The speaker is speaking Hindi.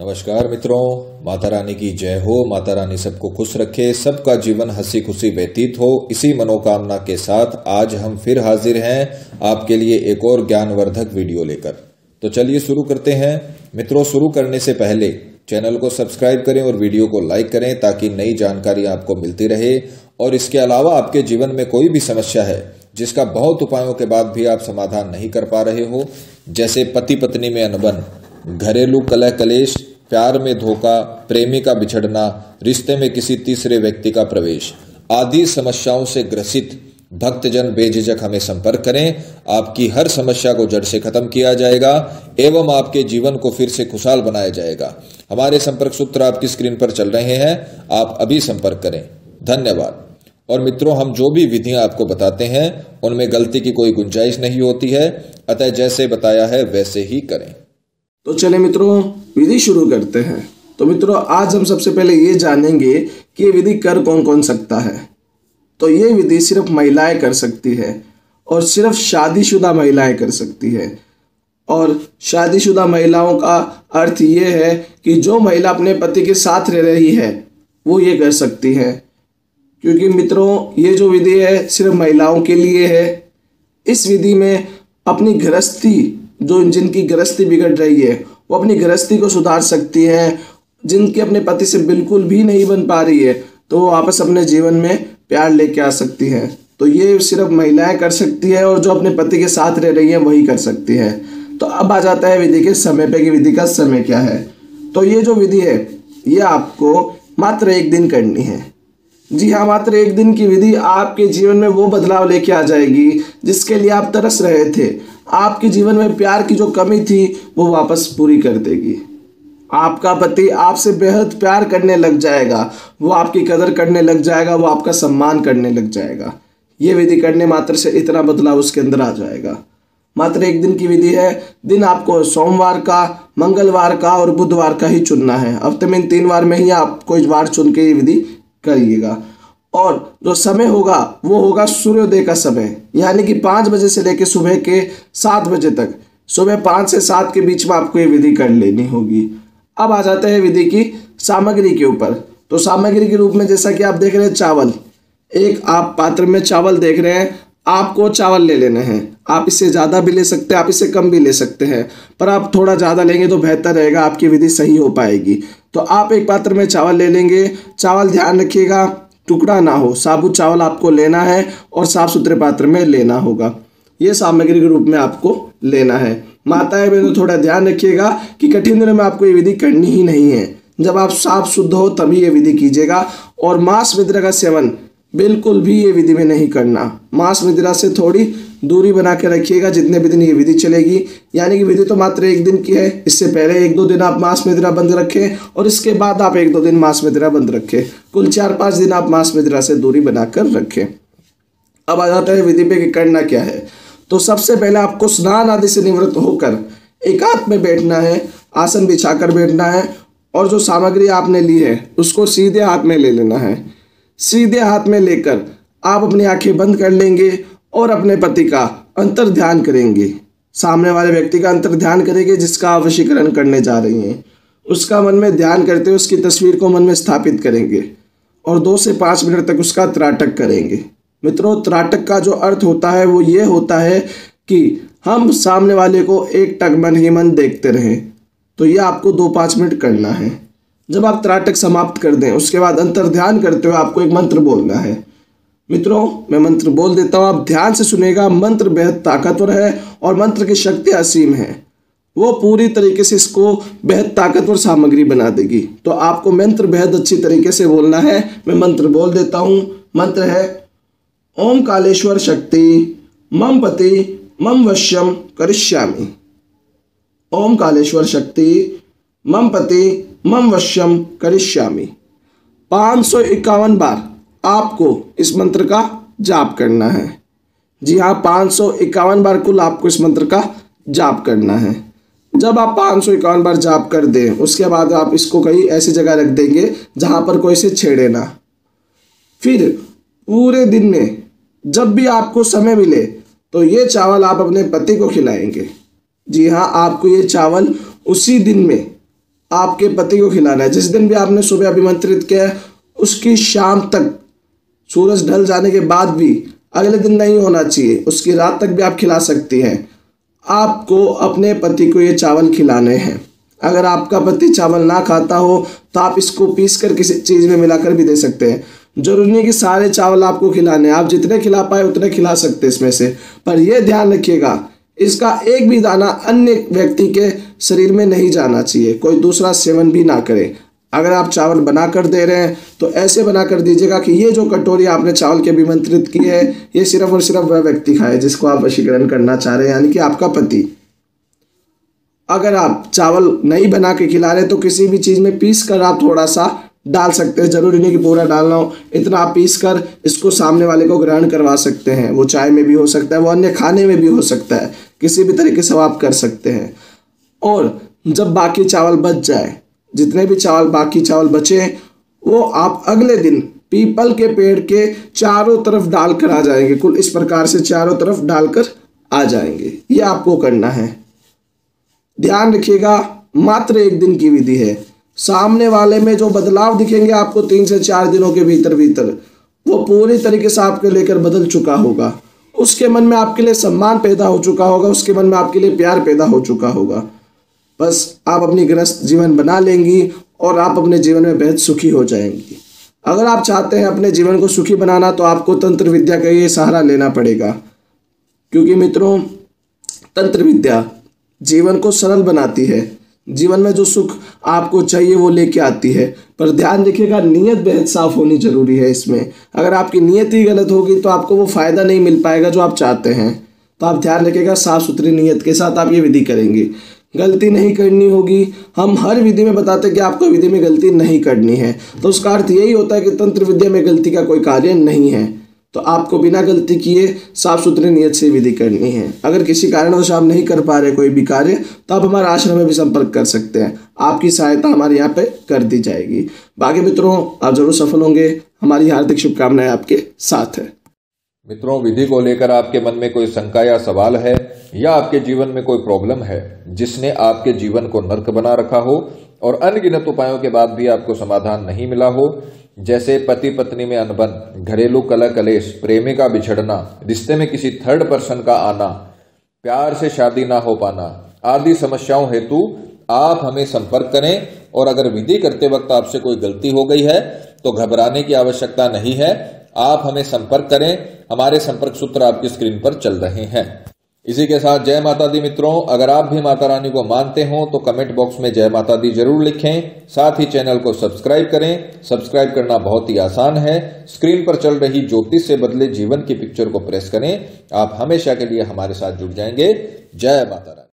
नमस्कार मित्रों, माता रानी की जय हो। माता रानी सबको खुश रखे, सबका जीवन हंसी खुशी व्यतीत हो, इसी मनोकामना के साथ आज हम फिर हाजिर हैं आपके लिए एक और ज्ञानवर्धक वीडियो लेकर। तो चलिए शुरू करते हैं। मित्रों, शुरू करने से पहले चैनल को सब्सक्राइब करें और वीडियो को लाइक करें ताकि नई जानकारी आपको मिलती रहे। और इसके अलावा आपके जीवन में कोई भी समस्या है जिसका बहुत उपायों के बाद भी आप समाधान नहीं कर पा रहे हो, जैसे पति पत्नी में अनबन, घरेलू कलह कलेश, प्यार में धोखा, प्रेमी का बिछड़ना, रिश्ते में किसी तीसरे व्यक्ति का प्रवेश आदि समस्याओं से ग्रसित भक्तजन बेझिझक हमें संपर्क करें। आपकी हर समस्या को जड़ से खत्म किया जाएगा एवं आपके जीवन को फिर से खुशहाल बनाया जाएगा। हमारे संपर्क सूत्र आपकी स्क्रीन पर चल रहे हैं, आप अभी संपर्क करें। धन्यवाद। और मित्रों, हम जो भी विधियां आपको बताते हैं उनमें गलती की कोई गुंजाइश नहीं होती है, अतः जैसे बताया है वैसे ही करें। तो चले मित्रों, विधि शुरू करते हैं। तो मित्रों, आज हम सबसे पहले ये जानेंगे कि ये विधि कर कौन कौन सकता है। तो ये विधि सिर्फ महिलाएं कर सकती है और सिर्फ शादीशुदा महिलाएं कर सकती है। और शादीशुदा महिलाओं का अर्थ ये है कि जो महिला अपने पति के साथ रह रही है वो ये कर सकती है, क्योंकि मित्रों ये जो विधि है सिर्फ महिलाओं के लिए है। इस विधि में अपनी गृहस्थी, जो जिनकी गृहस्थी बिगड़ रही है वो अपनी गृहस्थी को सुधार सकती हैं। जिनके अपने पति से बिल्कुल भी नहीं बन पा रही है तो वो वापस अपने जीवन में प्यार लेके आ सकती हैं। तो ये सिर्फ महिलाएं कर सकती है और जो अपने पति के साथ रह रही हैं वही कर सकती है। तो अब आ जाता है विधि के समय पे कि विधि का समय क्या है। तो ये जो विधि है ये आपको मात्र एक दिन करनी है। जी हाँ, मात्र एक दिन की विधि आपके जीवन में वो बदलाव लेके आ जाएगी जिसके लिए आप तरस रहे थे। आपके जीवन में प्यार की जो कमी थी वो वापस पूरी कर देगी। आपका पति आपसे बेहद प्यार करने लग जाएगा, वो आपकी कदर करने लग जाएगा, वो आपका सम्मान करने लग जाएगा। ये विधि करने मात्र से इतना बदलाव उसके अंदर आ जाएगा। मात्र एक दिन की विधि है। दिन आपको सोमवार का, मंगलवार का और बुधवार का ही चुनना है। हफ्ते में इन 3 बार में ही आपको इस बार चुन के ये विधि करिएगा। और जो समय होगा वो होगा सूर्योदय का समय, यानी कि 5 बजे से लेकर सुबह के 7 बजे तक। सुबह 5 से 7 के बीच में आपको ये विधि कर लेनी होगी। अब आ जाते हैं विधि की सामग्री के ऊपर। तो सामग्री के रूप में जैसा कि आप देख रहे हैं चावल, एक आप पात्र में चावल देख रहे हैं, आपको चावल ले लेने हैं। आप इससे ज़्यादा भी ले सकते हैं, आप इससे कम भी ले सकते हैं, पर आप थोड़ा ज़्यादा लेंगे तो बेहतर रहेगा, आपकी विधि सही हो पाएगी। तो आप एक पात्र में चावल ले लेंगे। चावल ध्यान रखिएगा टुकड़ा ना हो, साबुत चावल आपको लेना है और साफ सुथरे पात्र में लेना होगा। ये सामग्री के रूप में आपको लेना है। माताएं बहनों, थोड़ा ध्यान रखिएगा कि कठिन दिनों में आपको ये विधि करनी ही नहीं है। जब आप साफ शुद्ध हो तभी ये विधि कीजिएगा। और मांस मदिरा का सेवन बिल्कुल भी ये विधि में नहीं करना। मांस मदिरा से थोड़ी दूरी बना के रखिएगा जितने भी दिन ये विधि चलेगी। यानी कि विधि तो मात्र एक दिन की है, इससे पहले 1-2 दिन आप मांस मदिरा बंद रखें और इसके बाद आप 1-2 दिन मांस मदिरा बंद रखें। कुल 4-5 दिन आप मांस मदिरा से दूरी बनाकर रखें। अब आ जाता है विधि पे कि करना क्या है। तो सबसे पहले आपको स्नान आदि से निवृत्त होकर एकांत में बैठना है, आसन बिछा कर बैठना है और जो सामग्री आपने ली है उसको सीधे हाथ में ले लेना है। सीधे हाथ में लेकर आप अपनी आंखें बंद कर लेंगे और अपने पति का अंतर ध्यान करेंगे। सामने वाले व्यक्ति का अंतर ध्यान करेंगे जिसका आप वशीकरण करने जा रही हैं। उसका मन में ध्यान करते हुए उसकी तस्वीर को मन में स्थापित करेंगे और 2 से 5 मिनट तक उसका त्राटक करेंगे। मित्रों, त्राटक का जो अर्थ होता है वो ये होता है कि हम सामने वाले को एकटक मन ही मन देखते रहें। तो ये आपको 2-5 मिनट करना है। जब आप त्राटक समाप्त कर दें उसके बाद अंतर ध्यान करते हुए आपको एक मंत्र बोलना है। मित्रों, मैं मंत्र बोल देता हूँ, आप ध्यान से सुनेगा। मंत्र बेहद ताकतवर है और मंत्र की शक्ति असीम है। वो पूरी तरीके से इसको बेहद ताकतवर सामग्री बना देगी। तो आपको मंत्र बेहद अच्छी तरीके से बोलना है। मैं मंत्र बोल देता हूँ। मंत्र है ओम कालेश्वर शक्ति मम पति मम वश्यम करिष्यामि। ओम कालेश्वर शक्ति मम पति मम वश्यम करिष्यामि। 551 बार आपको इस मंत्र का जाप करना है। जी हाँ, 551 बार कुल आपको इस मंत्र का जाप करना है। जब आप 551 बार जाप कर दें उसके बाद आप इसको कहीं ऐसी जगह रख देंगे जहाँ पर कोई से छेड़े ना। फिर पूरे दिन में जब भी आपको समय मिले तो ये चावल आप अपने पति को खिलाएंगे। जी हाँ, आपको ये चावल उसी दिन में आपके पति को खिलाना है। जिस दिन भी आपने सुबह अभिमंत्रित किया है उसकी शाम तक, सूरज ढल जाने के बाद भी, अगले दिन नहीं होना चाहिए, उसकी रात तक भी आप खिला सकती हैं। आपको अपने पति को ये चावल खिलाने हैं। अगर आपका पति चावल ना खाता हो तो आप इसको पीसकर किसी चीज़ में मिलाकर भी दे सकते हैं। जरूरी नहीं कि सारे चावल आपको खिलाने, आप जितने खिला पाए उतने खिला सकते हैं इसमें से, पर यह ध्यान रखिएगा इसका एक भी दाना अन्य व्यक्ति के शरीर में नहीं जाना चाहिए, कोई दूसरा सेवन भी ना करे। अगर आप चावल बनाकर दे रहे हैं तो ऐसे बनाकर दीजिएगा कि ये जो कटोरी आपने चावल के अभिमंत्रित की है ये सिर्फ और सिर्फ वह व्यक्ति खाए जिसको आप वशीकरण करना चाह रहे हैं, यानी कि आपका पति। अगर आप चावल नहीं बना के खिला रहे तो किसी भी चीज़ में पीस कर आप थोड़ा सा डाल सकते हैं, ज़रूरी नहीं कि पूरा डालना हो, इतना आप पीस कर इसको सामने वाले को ग्रहण करवा सकते हैं। वो चाय में भी हो सकता है, वो अन्य खाने में भी हो सकता है, किसी भी तरीके से आप कर सकते हैं। और जब बाकी चावल बच जाए, जितने भी चावल बाकी चावल बचे वो आप अगले दिन पीपल के पेड़ के चारों तरफ डालकर आ जाएंगे, कुल इस प्रकार से चारों तरफ डालकर आ जाएंगे। ये आपको करना है। ध्यान रखिएगा, मात्र एक दिन की विधि है। सामने वाले में जो बदलाव दिखेंगे आपको 3 से 4 दिनों के भीतर भीतर वो पूरी तरीके से आपके लेकर बदल चुका होगा। उसके मन में आपके लिए सम्मान पैदा हो चुका होगा, उसके मन में आपके लिए प्यार पैदा हो चुका होगा। बस आप अपनी गृहस्थ जीवन बना लेंगी और आप अपने जीवन में बेहद सुखी हो जाएंगी। अगर आप चाहते हैं अपने जीवन को सुखी बनाना तो आपको तंत्र विद्या का ये सहारा लेना पड़ेगा, क्योंकि मित्रों तंत्र विद्या जीवन को सरल बनाती है, जीवन में जो सुख आपको चाहिए वो लेके आती है। पर ध्यान रखिएगा, नीयत बेहद साफ होनी जरूरी है इसमें। अगर आपकी नीयत ही गलत होगी तो आपको वो फ़ायदा नहीं मिल पाएगा जो आप चाहते हैं। तो आप ध्यान रखिएगा, साफ सुथरी नीयत के साथ आप ये विधि करेंगे, गलती नहीं करनी होगी। हम हर विधि में बताते हैं कि आपको विधि में गलती नहीं करनी है, तो उसका अर्थ यही होता है कि तंत्र विद्या में गलती का कोई कार्य नहीं है। तो आपको बिना गलती किए साफ सुथरी नियत से विधि करनी है। अगर किसी कारणवश आप नहीं कर पा रहे कोई भी कार्य तो आप हमारे आश्रम में भी संपर्क कर सकते हैं, आपकी सहायता हमारे यहाँ पे कर दी जाएगी। बाकी मित्रों आप जरूर सफल होंगे, हमारी हार्दिक शुभकामनाएं आपके साथ है। मित्रों, विधि को लेकर आपके मन में कोई शंका या सवाल है या आपके जीवन में कोई प्रॉब्लम है जिसने आपके जीवन को नर्क बना रखा हो और अनगिनत उपायों के बाद भी आपको समाधान नहीं मिला हो, जैसे पति पत्नी में अनबन, घरेलू कलह कलेश, प्रेमी का बिछड़ना, रिश्ते में किसी थर्ड पर्सन का आना, प्यार से शादी ना हो पाना आदि समस्याओं हेतु आप हमें संपर्क करें। और अगर विधि करते वक्त आपसे कोई गलती हो गई है तो घबराने की आवश्यकता नहीं है, आप हमें संपर्क करें। हमारे संपर्क सूत्र आपकी स्क्रीन पर चल रहे हैं। इसी के साथ जय माता दी। मित्रों, अगर आप भी माता रानी को मानते हो तो कमेंट बॉक्स में जय माता दी जरूर लिखें। साथ ही चैनल को सब्सक्राइब करें। सब्सक्राइब करना बहुत ही आसान है, स्क्रीन पर चल रही ज्योतिष से बदले जीवन की पिक्चर को प्रेस करें। आप हमेशा के लिए हमारे साथ जुड़ जाएंगे। जय माता रानी।